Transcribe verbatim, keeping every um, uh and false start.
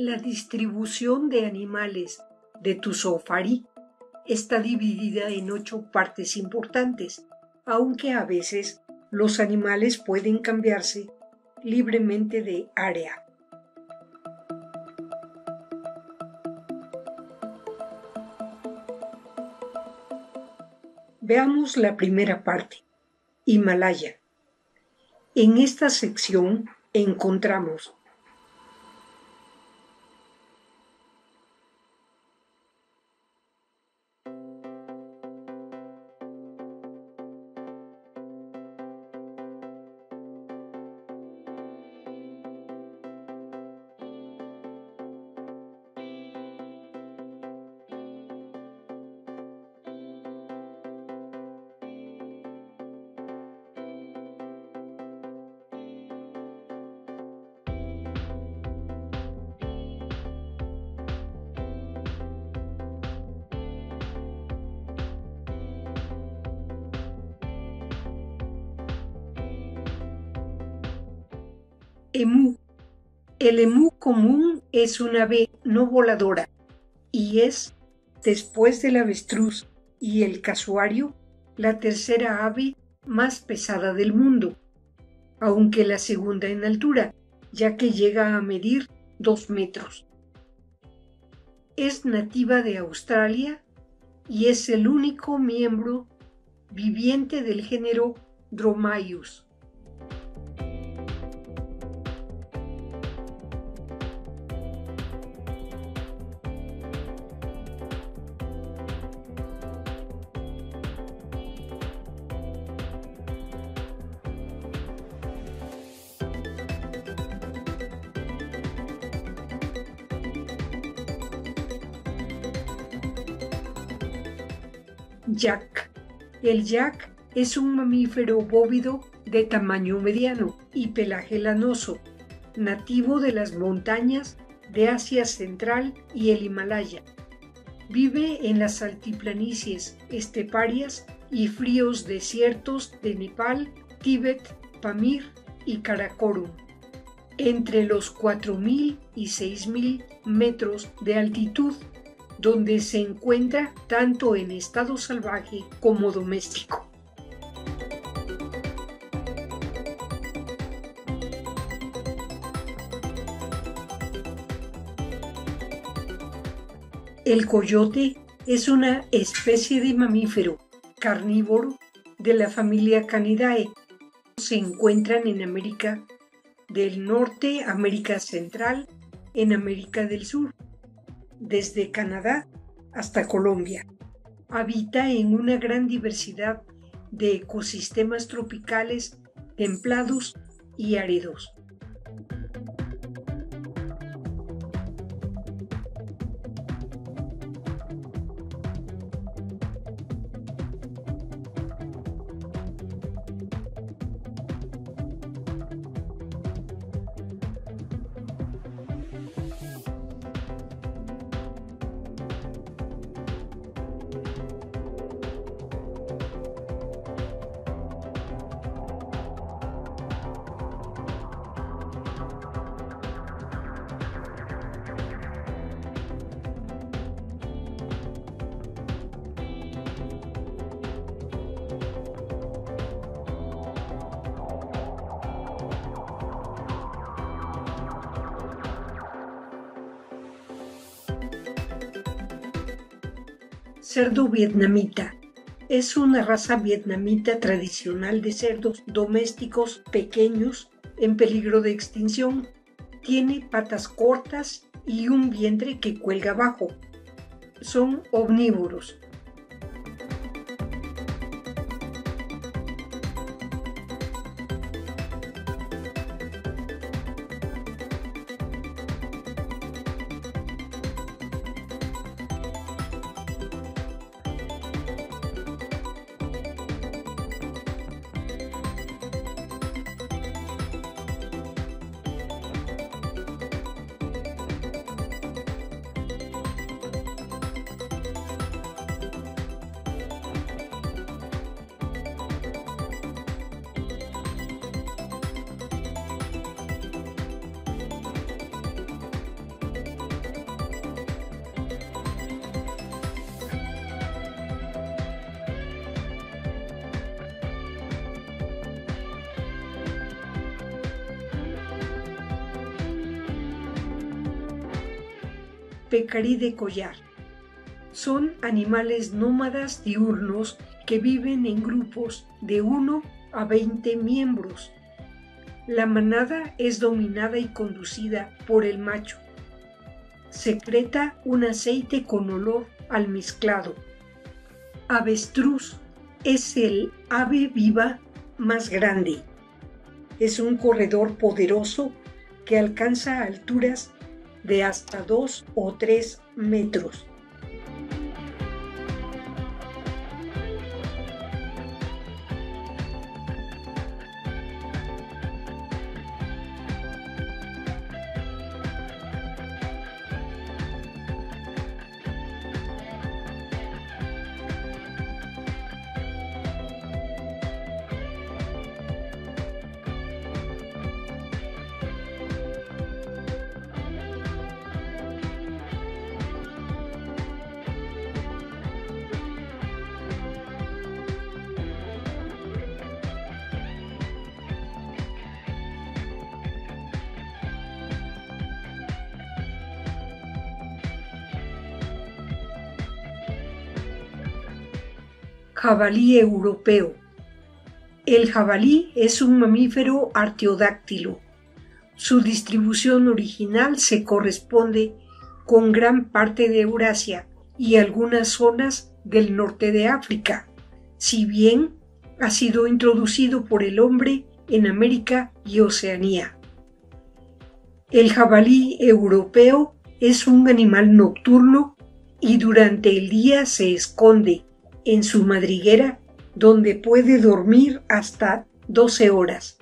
la distribución de animales de Tuzoofari está dividida en ocho partes importantes, aunque a veces los animales pueden cambiarse libremente de área. Veamos la primera parte, Himalaya. En esta sección encontramos emú. El emú común es una ave no voladora y es, después del avestruz y el casuario, la tercera ave más pesada del mundo, aunque la segunda en altura, ya que llega a medir dos metros. Es nativa de Australia y es el único miembro viviente del género Dromaius. Yak. El yak es un mamífero bóvido de tamaño mediano y pelaje lanoso, nativo de las montañas de Asia Central y el Himalaya. Vive en las altiplanicies esteparias y fríos desiertos de Nepal, Tíbet, Pamir y Karakorum, entre los cuatro mil y seis mil metros de altitud, donde se encuentra tanto en estado salvaje como doméstico. El coyote es una especie de mamífero carnívoro de la familia Canidae. Se encuentran en América del Norte, América Central, en América del Sur, desde Canadá hasta Colombia. Habita en una gran diversidad de ecosistemas tropicales, templados y áridos. Cerdo vietnamita. Es una raza vietnamita tradicional de cerdos domésticos pequeños en peligro de extinción. Tiene patas cortas y un vientre que cuelga abajo. Son omnívoros. pecarí de collar. Son animales nómadas diurnos que viven en grupos de uno a veinte miembros. La manada es dominada y conducida por el macho. Secreta un aceite con olor almizclado. Avestruz es el ave viva más grande. Es un corredor poderoso que alcanza alturas de hasta dos o tres metros. Jabalí europeo. El jabalí es un mamífero artiodáctilo. Su distribución original se corresponde con gran parte de Eurasia y algunas zonas del norte de África, si bien ha sido introducido por el hombre en América y Oceanía. El jabalí europeo es un animal nocturno y durante el día se esconde en su madriguera, donde puede dormir hasta doce horas.